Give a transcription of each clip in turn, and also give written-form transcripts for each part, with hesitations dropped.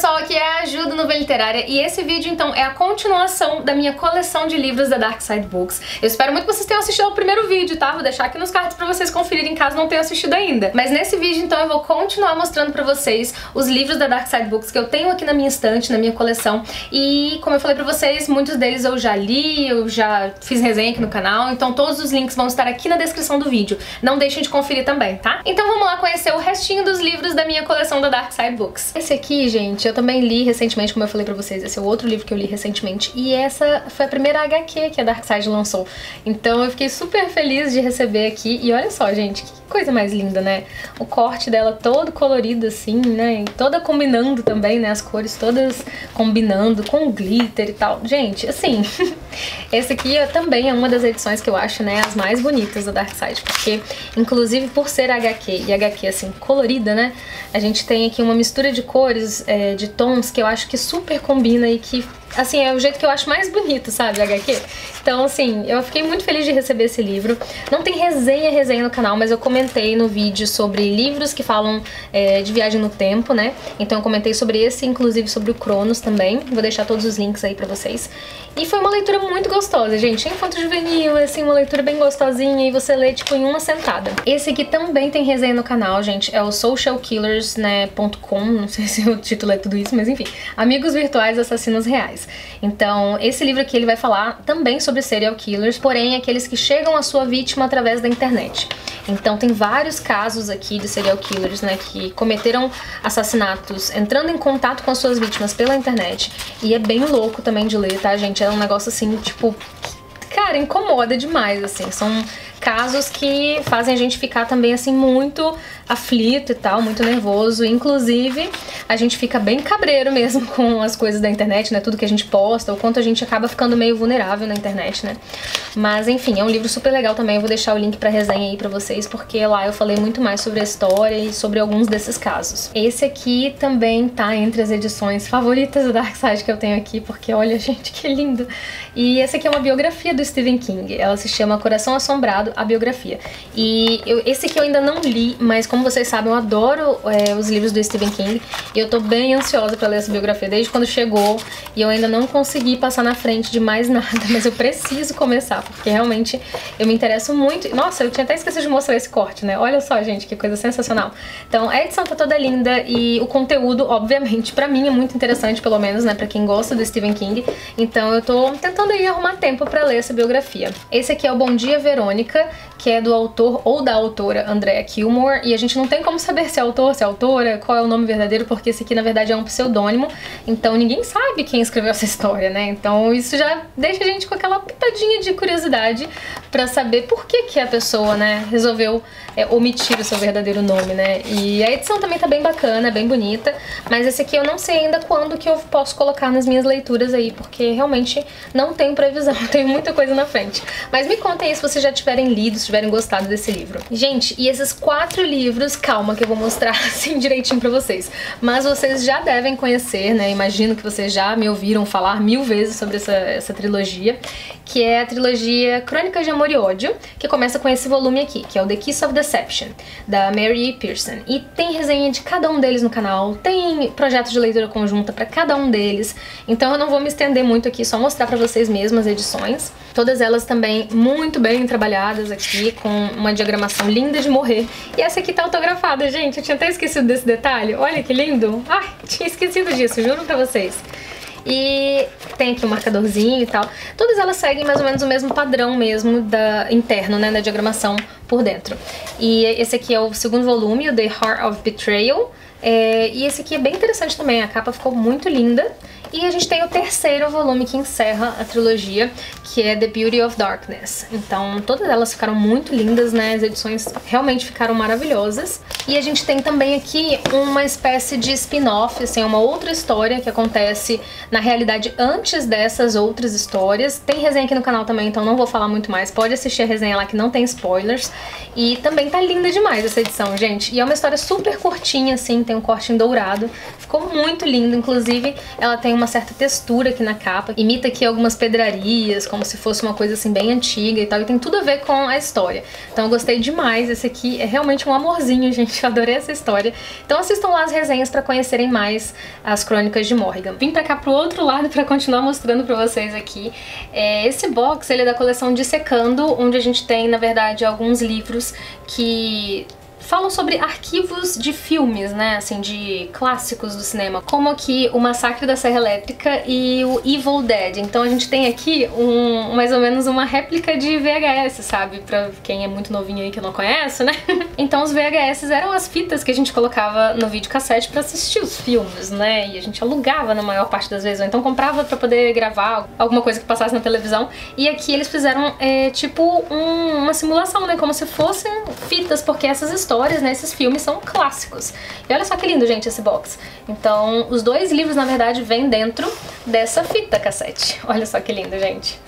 pessoal, aqui é a Ju do Nuvem Literária e esse vídeo então é a continuação da minha coleção de livros da Darkside Books. Eu espero muito que vocês tenham assistido ao primeiro vídeo, tá? Vou deixar aqui nos cards pra vocês conferirem caso não tenham assistido ainda. Mas nesse vídeo então eu vou continuar mostrando pra vocês os livros da Darkside Books que eu tenho aqui na minha estante, na minha coleção. E como eu falei pra vocês, muitos deles eu já li, eu já fiz resenha aqui no canal, então todos os links vão estar aqui na descrição do vídeo. Não deixem de conferir também, tá? Então vamos lá conhecer o restinho dos livros da minha coleção da Darkside Books. Esse aqui, gente, eu também li recentemente, como eu falei pra vocês, esse é o outro livro que eu li recentemente, e essa foi a primeira HQ que a Darkside lançou. Então eu fiquei super feliz de receber aqui, e olha só, gente, que coisa mais linda, né? O corte dela todo colorido assim, né? E toda combinando também, né? As cores todas combinando com glitter e tal. Gente, assim, esse aqui também é uma das edições que eu acho, né, as mais bonitas da Darkside, porque, inclusive, por ser HQ, e HQ, assim, colorida, né? A gente tem aqui uma mistura de cores, de tons que eu acho que super combina e que, assim, é o jeito que eu acho mais bonito, sabe, HQ? Então, assim, eu fiquei muito feliz de receber esse livro. Não tem resenha no canal, mas eu comentei no vídeo sobre livros que falam de viagem no tempo, né? Então eu comentei sobre esse, inclusive sobre o Cronos também. Vou deixar todos os links aí pra vocês. E foi uma leitura muito gostosa, gente. Infanto-juvenil, assim, uma leitura bem gostosinha e você lê, tipo, em uma sentada. Esse aqui também tem resenha no canal, gente. É o socialkillers, né, .com. Não sei se o título é tudo isso, mas enfim. Amigos virtuais, assassinos reais. Então, esse livro aqui ele vai falar também sobre serial killers, porém aqueles que chegam à sua vítima através da internet. Então tem vários casos aqui de serial killers, né, que cometeram assassinatos entrando em contato com as suas vítimas pela internet. E é bem louco também de ler, tá, gente? É um negócio assim, tipo, cara, incomoda demais, assim. São casos que fazem a gente ficar também, assim, muito aflito e tal, muito nervoso. Inclusive, a gente fica bem cabreiro mesmo com as coisas da internet, né? Tudo que a gente posta, o quanto a gente acaba ficando meio vulnerável na internet, né? Mas, enfim, é um livro super legal também. Eu vou deixar o link pra resenha aí pra vocês, porque lá eu falei muito mais sobre a história e sobre alguns desses casos. Esse aqui também tá entre as edições favoritas do Darkside que eu tenho aqui, porque olha, gente, que lindo! E esse aqui é uma biografia do Stephen King. Ela se chama Coração Assombrado, a biografia. E esse aqui eu ainda não li, mas como vocês sabem, eu adoro os livros do Stephen King e eu tô bem ansiosa pra ler essa biografia desde quando chegou e eu ainda não consegui passar na frente de mais nada, mas eu preciso começar, porque realmente eu me interesso muito. Nossa, eu tinha até esquecido de mostrar esse corte, né? Olha só, gente, que coisa sensacional. Então, a edição tá toda linda e o conteúdo, obviamente, pra mim é muito interessante, pelo menos, né, pra quem gosta do Stephen King. Então, eu tô tentando aí arrumar tempo pra ler essa biografia. Esse aqui é o Bom Dia, Verônica, que é do autor ou da autora Andrea Kilmore, e a gente não tem como saber se é autor, se é autora, qual é o nome verdadeiro, porque esse aqui na verdade é um pseudônimo, então ninguém sabe quem escreveu essa história, né? Então isso já deixa a gente com aquela pitadinha de curiosidade pra saber por que que a pessoa, né, resolveu omitir o seu verdadeiro nome, né? E a edição também tá bem bacana, bem bonita, mas esse aqui eu não sei ainda quando que eu posso colocar nas minhas leituras aí, porque realmente não tenho previsão, tenho muita coisa na frente. Mas me contem aí se vocês já tiverem lido, se tiverem gostado desse livro. Gente, e esses 4 livros, calma que eu vou mostrar assim direitinho pra vocês, mas vocês já devem conhecer, né? Imagino que vocês já me ouviram falar mil vezes sobre essa trilogia, que é a trilogia Crônicas de Amor e Ódio, que começa com esse volume aqui, que é o The Kiss of Deception, da Mary E. Pearson. E tem resenha de cada um deles no canal, tem projeto de leitura conjunta pra cada um deles, então eu não vou me estender muito aqui, só mostrar pra vocês mesmo as edições. Todas elas também muito bem trabalhadas aqui, com uma diagramação linda de morrer. E essa aqui tá autografada, gente. Eu tinha até esquecido desse detalhe. Olha que lindo. Ai, tinha esquecido disso, juro pra vocês. E tem aqui um marcadorzinho e tal. Todas elas seguem mais ou menos o mesmo padrão mesmo interno, né, da diagramação por dentro. E esse aqui é o segundo volume, o The Heart of Betrayal. E esse aqui é bem interessante também, a capa ficou muito linda. E a gente tem o terceiro volume que encerra a trilogia, que é The Beauty of Darkness. Então todas elas ficaram muito lindas, né? As edições realmente ficaram maravilhosas. E a gente tem também aqui uma espécie de spin-off, assim, uma outra história que acontece na realidade antes dessas outras histórias. Tem resenha aqui no canal também, então não vou falar muito mais. Pode assistir a resenha lá que não tem spoilers. E também tá linda demais essa edição, gente. E é uma história super curtinha, assim, tem um corte em dourado. Ficou muito lindo, inclusive ela tem uma certa textura aqui na capa, imita aqui algumas pedrarias, como se fosse uma coisa assim bem antiga e tal, e tem tudo a ver com a história. Então eu gostei demais, esse aqui é realmente um amorzinho, gente, eu adorei essa história. Então assistam lá as resenhas pra conhecerem mais as Crônicas de Morrigan. Vim tacar pro outro lado pra continuar mostrando pra vocês aqui. Esse box, ele é da coleção Dissecando, onde a gente tem, na verdade, alguns livros que falam sobre arquivos de filmes, né, assim, de clássicos do cinema, como aqui O Massacre da Serra Elétrica e o Evil Dead. Então a gente tem aqui mais ou menos uma réplica de VHS, sabe, pra quem é muito novinho aí que eu não conheço, né? Então os VHS eram as fitas que a gente colocava no videocassete pra assistir os filmes, né, e a gente alugava na maior parte das vezes, ou então comprava pra poder gravar alguma coisa que passasse na televisão, e aqui eles fizeram tipo uma simulação, né, como se fossem fitas, porque essas histórias, né, esses filmes são clássicos. E olha só que lindo, gente, esse box. Então, os dois livros, na verdade, vêm dentro dessa fita cassete. Olha só que lindo, gente.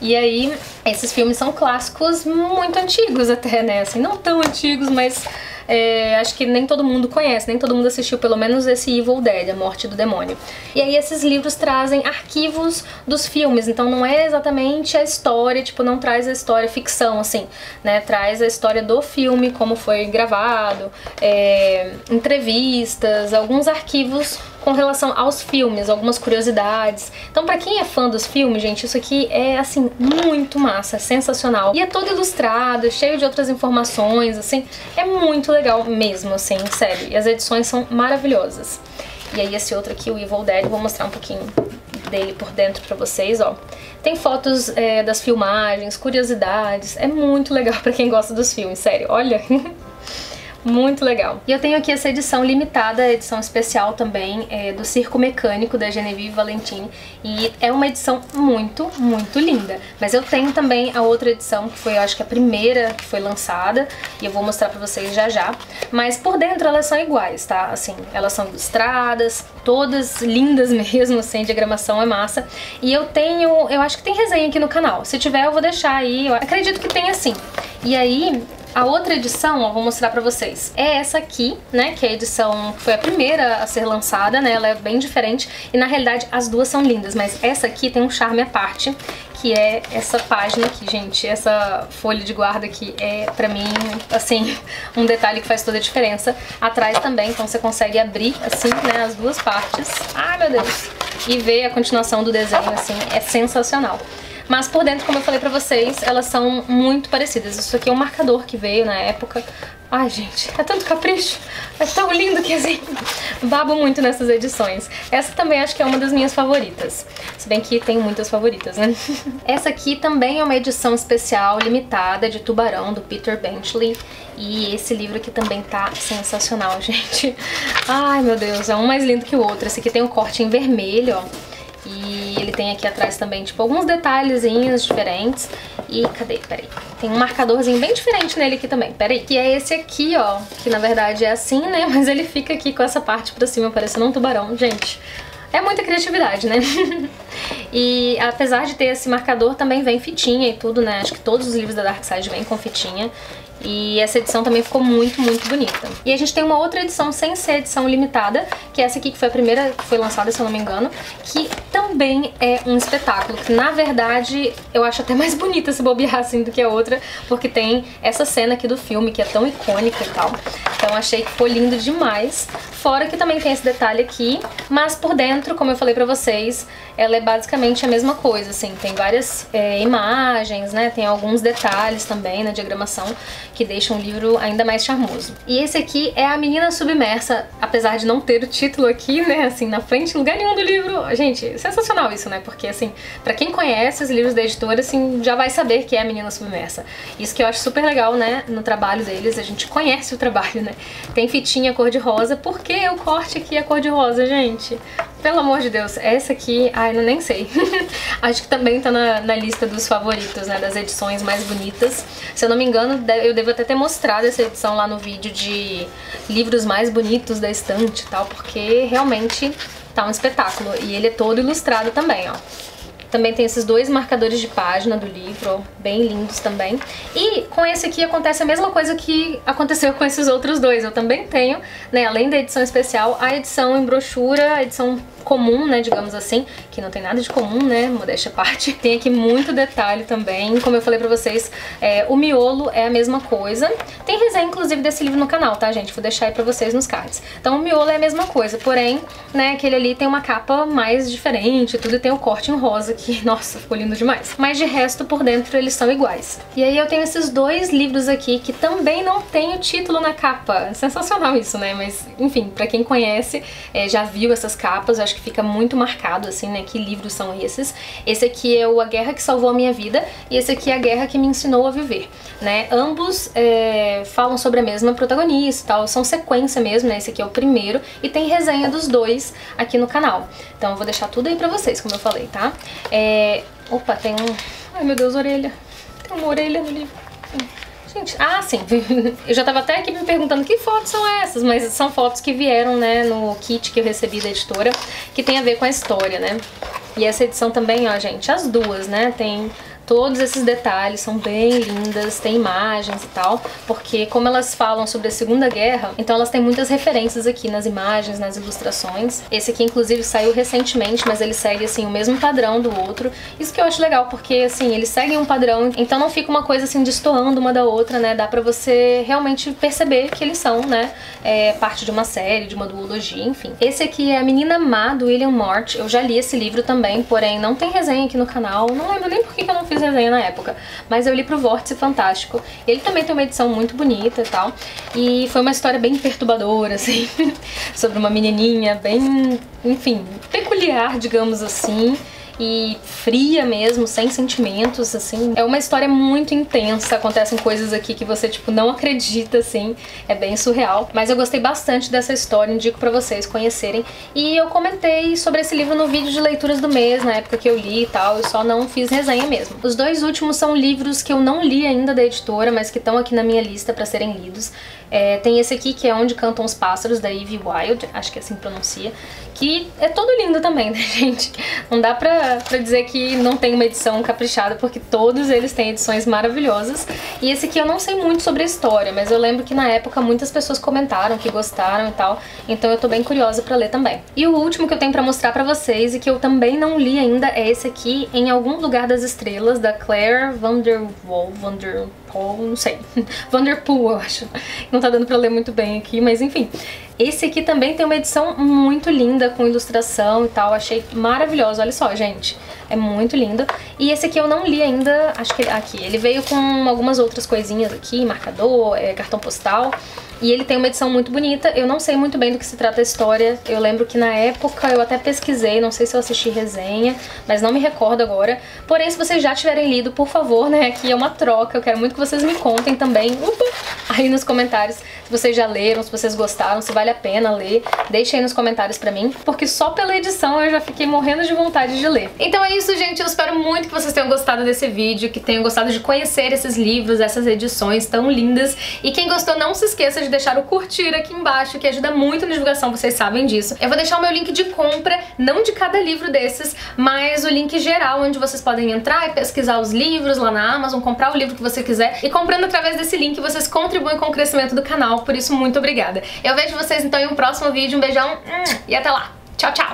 E aí, esses filmes são clássicos muito antigos até, né, assim, não tão antigos, mas acho que nem todo mundo conhece, nem todo mundo assistiu pelo menos esse Evil Dead, A Morte do Demônio. E aí esses livros trazem arquivos dos filmes, então não é exatamente a história, tipo, não traz a história ficção, assim, né, traz a história do filme, como foi gravado, entrevistas, alguns arquivos com relação aos filmes, algumas curiosidades. Então pra quem é fã dos filmes, gente, isso aqui é, assim, muito massa, sensacional. E é todo ilustrado, cheio de outras informações, assim, é muito legal mesmo, assim, sério. E as edições são maravilhosas. E aí esse outro aqui, o Evil Dead, vou mostrar um pouquinho dele por dentro pra vocês, ó. Tem fotos das filmagens, curiosidades, é muito legal pra quem gosta dos filmes, sério, olha. Muito legal. E eu tenho aqui essa edição limitada, edição especial também, do Circo Mecânico, da Genevieve Valentine. E é uma edição muito, muito linda. Mas eu tenho também a outra edição, que foi, eu acho que a primeira que foi lançada. E eu vou mostrar pra vocês já já. Mas por dentro elas são iguais, tá? Assim, elas são ilustradas, todas lindas mesmo, assim, diagramação é massa. E eu tenho, eu acho que tem resenha aqui no canal. Se tiver, eu vou deixar aí. Eu acredito que tenha sim. E aí, a outra edição, ó, vou mostrar pra vocês, é essa aqui, né, que é a edição que foi a primeira a ser lançada, né, ela é bem diferente, e na realidade as duas são lindas, mas essa aqui tem um charme à parte, que é essa página aqui, gente, essa folha de guarda aqui é, pra mim, assim, um detalhe que faz toda a diferença. Atrás também, então você consegue abrir, assim, né, as duas partes, ai meu Deus, e ver a continuação do desenho, assim, é sensacional. Mas por dentro, como eu falei pra vocês, elas são muito parecidas. Isso aqui é um marcador que veio na época. Ai, gente, é tanto capricho. É tão lindo que, assim, babo muito nessas edições. Essa também acho que é uma das minhas favoritas. Se bem que tem muitas favoritas, né? Essa aqui também é uma edição especial, limitada, de Tubarão, do Peter Benchley. E esse livro aqui também tá sensacional, gente. Ai, meu Deus, é um mais lindo que o outro. Esse aqui tem um corte em vermelho, ó. E ele tem aqui atrás também, tipo, alguns detalhezinhos diferentes. E cadê? Peraí. Tem um marcadorzinho bem diferente nele aqui também. Peraí. Que é esse aqui, ó. Que na verdade é assim, né? Mas ele fica aqui com essa parte pra cima, parecendo um tubarão. Gente, é muita criatividade, né? E apesar de ter esse marcador, também vem fitinha e tudo, né? Acho que todos os livros da Darkside vêm com fitinha. E essa edição também ficou muito, muito bonita. E a gente tem uma outra edição sem ser edição limitada, que é essa aqui, que foi a primeira que foi lançada, se eu não me engano, que também é um espetáculo, que na verdade eu acho até mais bonita se bobear, assim, do que a outra, porque tem essa cena aqui do filme, que é tão icônica e tal. Então achei que ficou lindo demais. Fora que também tem esse detalhe aqui, mas por dentro, como eu falei pra vocês, ela é basicamente a mesma coisa, assim, tem várias imagens, né, tem alguns detalhes também na diagramação, que deixa um livro ainda mais charmoso. E esse aqui é A Menina Submersa, apesar de não ter o título aqui, né, assim, na frente, em lugar nenhum do livro. Gente, sensacional isso, né, porque, assim, pra quem conhece os livros da editora, assim, já vai saber que é A Menina Submersa. Isso que eu acho super legal, né, no trabalho deles, a gente conhece o trabalho, né. Tem fitinha cor-de-rosa, por que o corte aqui é cor-de-rosa, gente? Pelo amor de Deus, essa aqui, ai, eu nem sei. Acho que também tá na lista dos favoritos, né, das edições mais bonitas. Se eu não me engano, eu devo até ter mostrado essa edição lá no vídeo de livros mais bonitos da estante e tal, porque realmente tá um espetáculo. E ele é todo ilustrado também, ó. Também tem esses dois marcadores de página do livro, bem lindos também. E com esse aqui acontece a mesma coisa que aconteceu com esses outros dois. Eu também tenho, né, além da edição especial, a edição em brochura, a edição comum, né, digamos assim, que não tem nada de comum, né, modéstia à parte. Tem aqui muito detalhe também, como eu falei pra vocês, o miolo é a mesma coisa. Tem resenha, inclusive, desse livro no canal, tá, gente? Vou deixar aí pra vocês nos cards. Então o miolo é a mesma coisa, porém, né, aquele ali tem uma capa mais diferente, tudo, e tem o corte em rosa, que, nossa, ficou lindo demais. Mas de resto, por dentro, eles são iguais. E aí eu tenho esses dois livros aqui, que também não tem o título na capa. Sensacional isso, né? Mas, enfim, pra quem conhece, já viu essas capas, eu acho que fica muito marcado, assim, né, que livros são esses. Esse aqui é o A Guerra que Salvou a Minha Vida, e esse aqui é A Guerra que Me Ensinou a Viver, né? Ambos falam sobre a mesma protagonista e tal, são sequência mesmo, né? Esse aqui é o primeiro, e tem resenha dos dois aqui no canal. Então eu vou deixar tudo aí pra vocês, como eu falei, tá? Opa, tem um... Ai, meu Deus, orelha. Tem uma orelha no livro. Gente, ah, sim. Eu já tava até aqui me perguntando que fotos são essas, mas são fotos que vieram, né, no kit que eu recebi da editora, que tem a ver com a história, né? E essa edição também, ó, gente, as duas, né, tem... Todos esses detalhes são bem lindas, tem imagens e tal, porque como elas falam sobre a Segunda Guerra, então elas têm muitas referências aqui nas imagens, nas ilustrações. Esse aqui, inclusive, saiu recentemente, mas ele segue, assim, o mesmo padrão do outro. Isso que eu acho legal, porque, assim, eles seguem um padrão, então não fica uma coisa, assim, destoando uma da outra, né? Dá pra você realmente perceber que eles são, né, parte de uma série, de uma duologia, enfim. Esse aqui é A Menina Má, do William March. Eu já li esse livro também, porém não tem resenha aqui no canal. Não lembro nem por que eu não fiz resenha na época, mas eu li pro Vórtice Fantástico. Ele também tem uma edição muito bonita e tal, e foi uma história bem perturbadora, assim, sobre uma menininha bem, enfim, peculiar, digamos assim, e fria mesmo, sem sentimentos, assim. É uma história muito intensa, acontecem coisas aqui que você, tipo, não acredita, assim, é bem surreal. Mas eu gostei bastante dessa história, indico pra vocês conhecerem. E eu comentei sobre esse livro no vídeo de leituras do mês, na época que eu li e tal, eu só não fiz resenha mesmo. Os dois últimos são livros que eu não li ainda da editora, mas que estão aqui na minha lista pra serem lidos. Tem esse aqui, que é Onde Cantam Os Pássaros, da Evie Wilde, acho que é assim que pronuncia, que é todo lindo também, né, gente? Não dá pra dizer que não tem uma edição caprichada, porque todos eles têm edições maravilhosas. E esse aqui eu não sei muito sobre a história, mas eu lembro que na época muitas pessoas comentaram que gostaram e tal, então eu tô bem curiosa pra ler também. E o último que eu tenho pra mostrar pra vocês, e que eu também não li ainda, é esse aqui, Em Algum Lugar das Estrelas, da Claire Vanderpool, eu acho. Não tá dando pra ler muito bem aqui, mas enfim. Esse aqui também tem uma edição muito linda, com ilustração e tal, achei maravilhoso, olha só, gente, é muito lindo. E esse aqui eu não li ainda, acho que aqui, ele veio com algumas outras coisinhas aqui, marcador, cartão postal, e ele tem uma edição muito bonita. Eu não sei muito bem do que se trata a história, eu lembro que na época eu até pesquisei, não sei se eu assisti resenha, mas não me recordo agora. Porém, se vocês já tiverem lido, por favor, né, aqui é uma troca, eu quero muito que vocês me contem também, aí nos comentários, se vocês já leram, se vocês gostaram, se vale a pena ler, deixa aí nos comentários pra mim, porque só pela edição eu já fiquei morrendo de vontade de ler. Então é isso, gente, eu espero muito que vocês tenham gostado desse vídeo, que tenham gostado de conhecer esses livros, essas edições tão lindas, e quem gostou, não se esqueça de deixar o curtir aqui embaixo, que ajuda muito na divulgação, vocês sabem disso. Eu vou deixar o meu link de compra, não de cada livro desses, mas o link geral, onde vocês podem entrar e pesquisar os livros lá na Amazon, comprar o livro que você quiser, e comprando através desse link, vocês contribuem com o crescimento do canal, por isso muito obrigada. Eu vejo vocês então em um próximo vídeo, um beijão e até lá. Tchau, tchau!